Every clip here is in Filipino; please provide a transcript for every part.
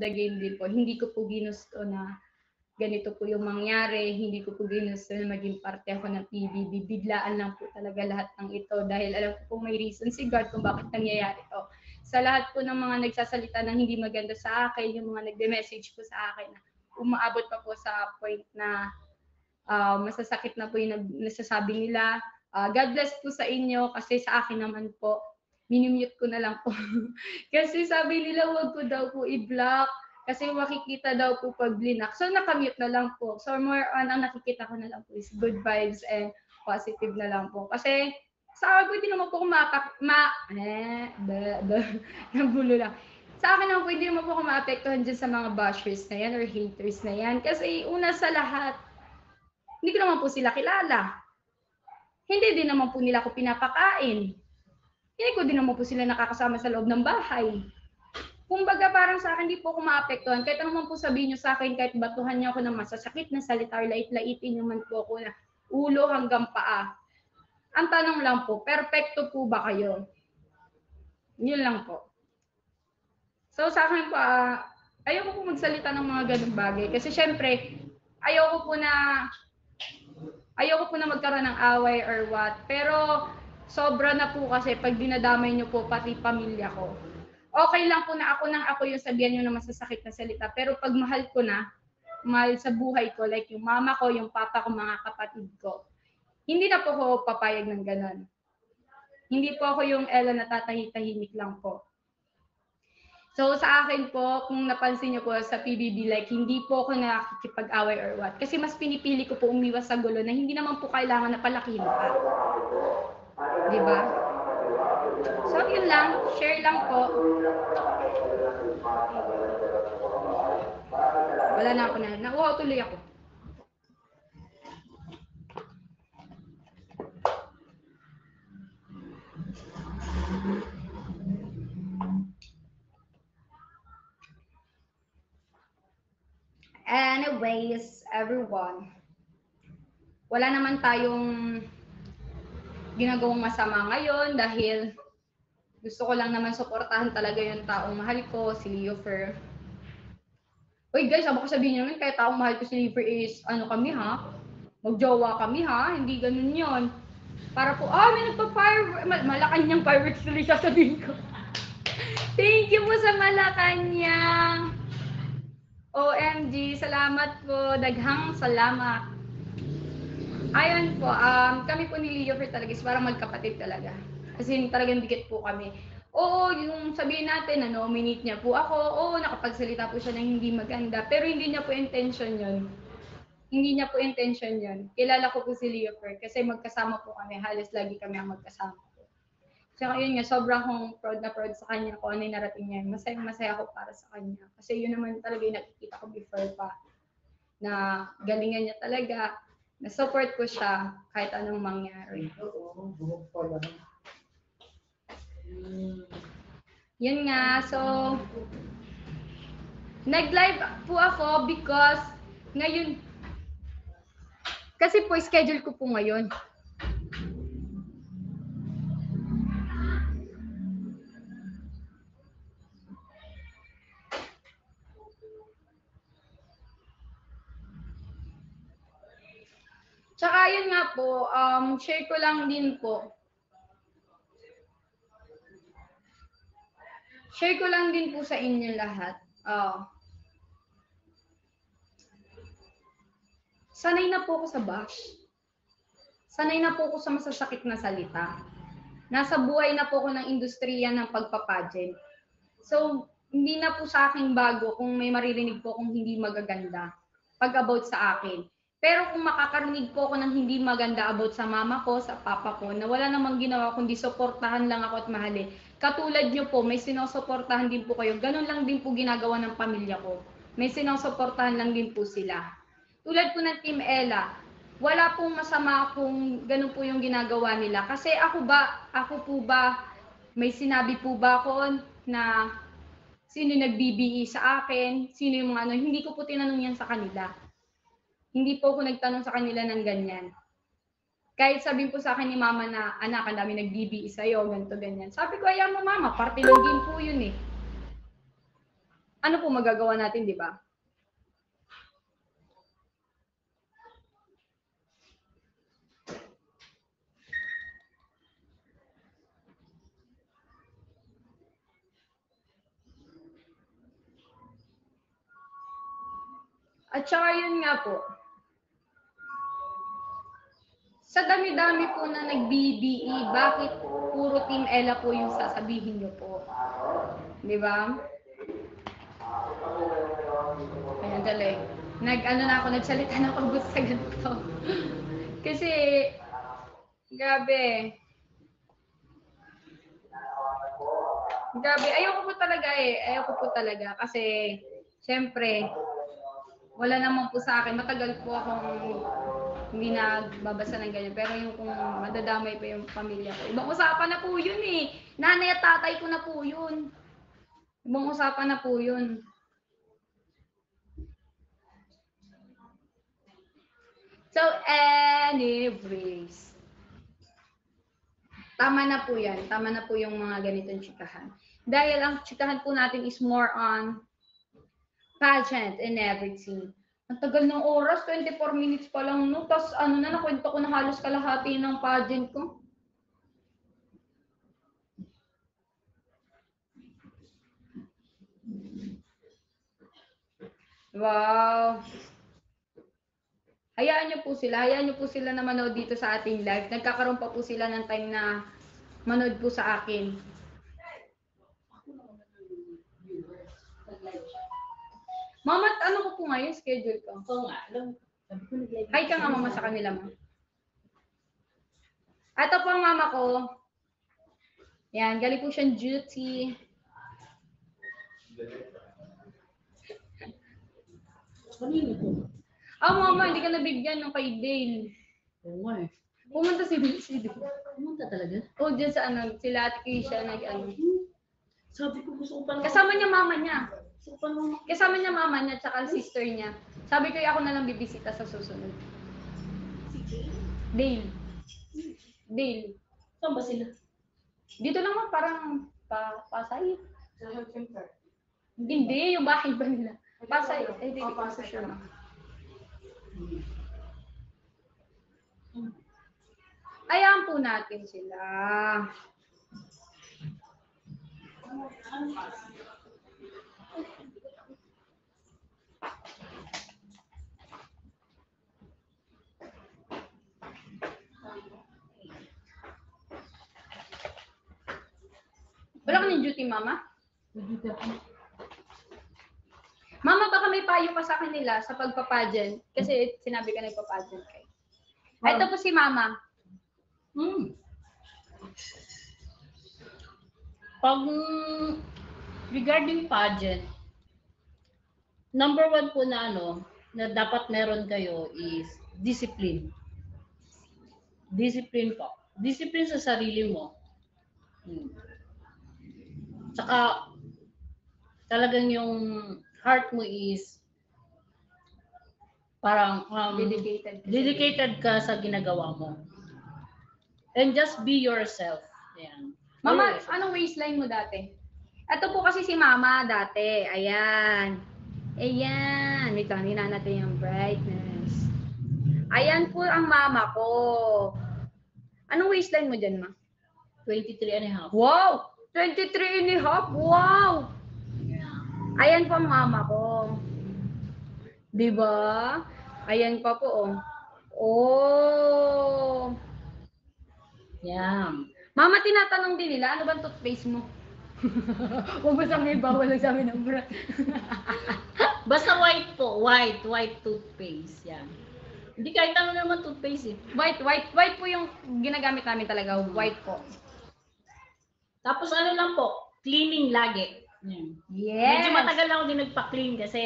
the game din po. Hindi ko po ginusto na ganito po yung mangyari, hindi ko po ginusto na maging parte ako ng PBB. Biglaan lang po talaga lahat ng ito dahil alam ko po may reason si God kung bakit nangyayari ito. Sa lahat po ng mga nagsasalita ng hindi maganda sa akin, yung mga nagde-message po sa akin, umaabot pa po sa point na masasakit na po yung nasasabi nila. God bless po sa inyo kasi sa akin naman po, minimute ko na lang po. Kasi sabi nila huwag ko daw po i-block. Kasi makikita daw po pag blinak. So, nakamute na lang po. So, more on, ang nakikita ko na lang po is good vibes and positive na lang po. Kasi, sa akin, pwede naman po Sa akin naman, pwede naman po kung maapektuhan dyan sa mga bashers na yan or haters na yan. Kasi, una sa lahat, hindi ko naman po sila kilala. Hindi din naman po nila ako pinapakain. Hindi ko din naman po sila nakakasama sa loob ng bahay. Kumbaga parang sa akin, di po ako maapektuhan. Kahit naman po sabihin nyo sa akin, kahit batuhan niyo ako ng masasakit na salita or lait-laitin naman po ako na ulo hanggang paa. Ang tanong lang po, perfecto po ba kayo? Yun lang po. So sa akin po, ayoko po magsalita ng mga ganung bagay. Kasi syempre, ayoko po na magkaroon ng away or what. Pero sobra na po kasi pag dinadamay nyo po pati pamilya ko. Okay lang po na ako nang ako yung sabihan nyo na masasakit na salita. Pero pag mahal ko na, mahal sa buhay ko, like yung mama ko, yung papa ko, mga kapatid ko, hindi na po ako papayag ng ganun. Hindi po ako yung Ella na tatahi-tahimik lang po. So sa akin po, kung napansin nyo po sa PBB, like hindi po ako nakikipag-away or what. Kasi mas pinipili ko po umiwas sa gulo na hindi naman po kailangan na palakihin pa. Diba? So, yun lang. Share lang po. Wala na ako na. Nakuha tuloy ako. Anyways, everyone. Wala naman tayong ginagawang masama ngayon dahil gusto ko lang naman suportahan talaga yung taong mahal ko, si Leoford. Uy guys, ako sabihin nyo naman, kaya taong mahal ko si Leoford is ano kami ha? Magjowa kami ha? Hindi ganun yon. Para po, may nagpa-firework. Malacanang fireworks tuloy sasabihin ko. Thank you po sa Malacanang. OMG, salamat po. Daghang salamat. Ayun po, kami po ni Leoford talaga is parang magkapatid talaga. Kasi talagang dikit po kami. Oo, yung sabihin natin, na-nominate niya po ako. Oo, nakapagsalita po siya ng hindi maganda. Pero hindi niya po intention yun. Hindi niya po intention yun. Kilala ko po si Leoford kasi magkasama po kami. Halos lagi kami ang magkasama po. Tsaka yun nga, sobra akong proud na proud sa kanya kung ano yung narating niya. Masaya ako para sa kanya. Kasi yun naman talaga yung nakikita ko before pa. Na galingan niya talaga. Na-support ko siya kahit anong mangyari. Yun nga, so nag-live po ako because ngayon kasi po schedule ko po ngayon. Tsaka yun nga po, share ko lang din po. Share ko lang din po sa inyo lahat. Sanay na po ako sa bash. Sanay na po ako sa masasakit na salita. Nasa buhay na po ako ng industriya ng pagpapagent. So, hindi na po sa akin bago kung may maririnig po kung hindi magaganda pag about sa akin. Pero kung makakarinig po ako ng hindi maganda about sa mama ko, sa papa ko, na wala namang ginawa kundi suportahan lang ako at mahalin. Katulad nyo po, may sinusuportahan din po kayo. Ganun lang din po ginagawa ng pamilya ko. May sinusuportahan lang din po sila. Tulad po ng Team Ella, wala pong masama kung ganun po yung ginagawa nila. Kasi ako po ba, may sinabi po ba ako na sino nag-BBE sa akin, sino yung mga ano, hindi ko po tinanong yan sa kanila. Hindi po ako nagtanong sa kanila ng ganyan. Kahit sabihin po sa akin ni mama na, anak, ang dami nag-BBE sa'yo, ganito, ganyan. Sabi ko, ayaw mo mama, parte ng game po yun eh. ano po magagawa natin, di ba? At saka yun nga po, sa dami-dami po na nag-BBE, bakit puro Team Ella po yung sasabihin nyo po? Di ba? Ayan, galing. Nagsalita na ako sa ganito. Kasi, grabe. Grabe, ayoko po talaga eh. Ayoko po talaga kasi, syempre, wala naman po sa akin. Matagal po akong hindi nagbabasa ng ganyan. Pero yung kung madadamay pa yung pamilya ko. Ibang usapan na po yun eh. Nanay at tatay ko na po yun. Ibang usapan na po yun. So, anyways. Tama na po yan. Tama na po yung mga ganitong chikahan. Dahil ang chikahan po natin is more on pageant and everything. Ang tagal ng oras, 24 minutes pa lang, no? Tapos ano na, nakwento ko na halos kalahati ng pageant ko. Wow! Hayaan niyo po sila. Hayaan niyo po sila na manood dito sa ating live. Nagkakaroon pa po sila ng time na manood po sa akin. Mama, ano ko po ngayon? Schedule ko. Oo nga. Hi ka nga mama sa kanila mo. Ito po ang mama ko. Yan, galing po siyang duty. Oh mama, hindi ka nabigyan ng kay Dale. Oo nga eh. Pumunta si Dale. Pumunta talaga? Oo, dyan sa ano, sila at Keisha nag-ano. Sabi ko gusto ko pala. Kasama niya mama niya. Kasama niya mama niya tsaka sister niya. Sabi ko ako na lang bibisita sa susunod. Si Dale. Dale. Saan ba sila? Dito lang man, parang Pasay. Sa health center. Hindi, yung bahay ba nila? Pasay. Eh, di ko sure. Ayan po natin sila. Wala ka ng duty, mama? Duty ako. Mama, baka may payo pa sa kanila sa pagpapageant. Kasi sinabi ka nagpapageant kayo. Wow. Ito po si mama. Pag regarding pageant, number one po na ano, na dapat meron kayo is discipline. Discipline po. Discipline sa sarili mo. Tsaka talagang yung heart mo is parang dedicated ka sa ginagawa mo. And just be yourself. Ayan. Mama, anong waistline mo dati? Ito po kasi si mama dati. Ayan. Ayan. Wait lang, hinaan natin yung brightness. Ayan po ang mama ko. Anong waistline mo dyan, ma? 23.5. Wow! 23.5? Wow! Ayan po ang mama ko. Diba? Ayan pa po, oh. Oh! Yeah. Mama, tinatanong din nila, ano ba ang toothpaste mo? Huwag ba sa amin, bawal lang sa amin ang brand. Basta white po. White toothpaste. Yan. Hindi kahit ano naman toothpaste eh. White po yung ginagamit namin talaga. White po. Tapos ano lang po, cleaning lagi. Yes. Medyo matagal lang ako din nagpa-clean kasi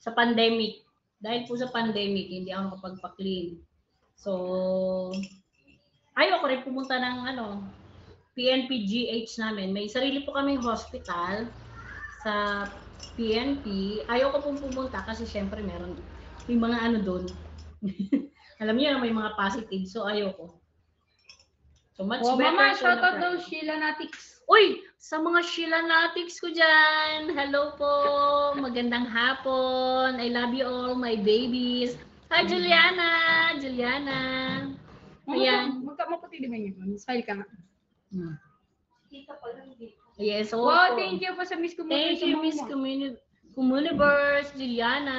sa pandemic. Dahil po sa pandemic, hindi ako makapagpa-clean. So, ayoko rin pumunta ng ano, PNPGH namin. May sarili po kaming hospital sa PNP. Ayoko pong pumunta kasi syempre meron yung mga ano doon. Alam niyo na may mga positive, so ayoko. So much better. Mama, shout out daw Sheila Natix. Uy, sa mga Sheila Natix ko dyan. Hello po. Magandang hapon. I love you all, my babies. Hi, Juliana. Juliana. Ayan. Magkamukuti din ngayon. Smile ka nga. Yes. Oh, wow, thank you po sa Miss Communiverse. Thank you, Miss Communiverse, Juliana.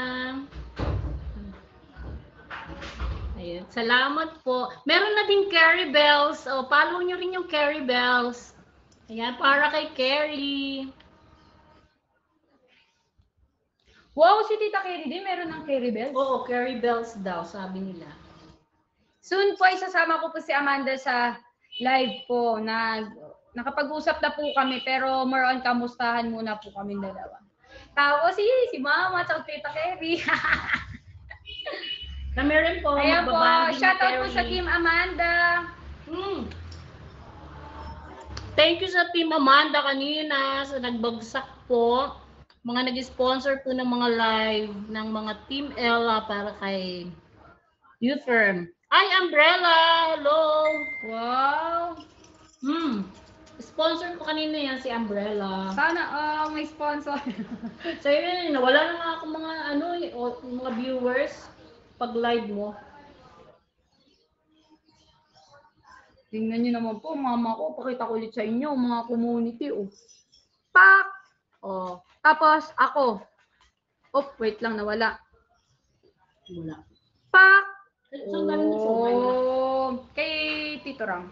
Ayun. Salamat po. Meron na din Carrie Bells. O, follow nyo rin yung Carrie Bells. Ayan, para kay Carrie. Wow, si Tita Carrie din. Meron ng Carrie Bells? Oo, Carrie Bells daw, sabi nila. Soon po, isasama ko po si Amanda sa live po. Nakapag-usap na po kami, pero more on kamustahan muna po kami dalawa. Tapos si Mama, tsaka Tita Carrie. Kami rin po. Ayan po. Shoutout po sa Team Amanda. Thank you sa Team Amanda kanina. So, nagbagsak po. Mga nag-sponsor po ng mga live ng mga Team Ella para kay Youth Firm. Ay, Umbrella! Hello! Wow! Sponsor ko kanina yan si Umbrella. Sana may sponsor. So yun, nawala na nga ako mga, mga viewers. Pag-live mo. Tingnan nyo naman po, mama ko. Pakita ko ulit sa inyo, mga community. Oh. Pak! Oh. Tapos, ako. Oh, wait lang, nawala. Wala. Pak! So, oh. Kay Tito Rang.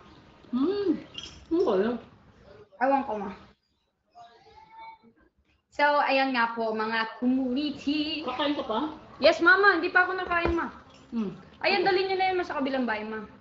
Wala. Awan ko ma. So, ayan nga po, mga community. Kakain ka pa? Yes, Mama. Hindi pa ako nakain, Ma. Ayan, dali nyo na yun sa kabilang bahay, Ma.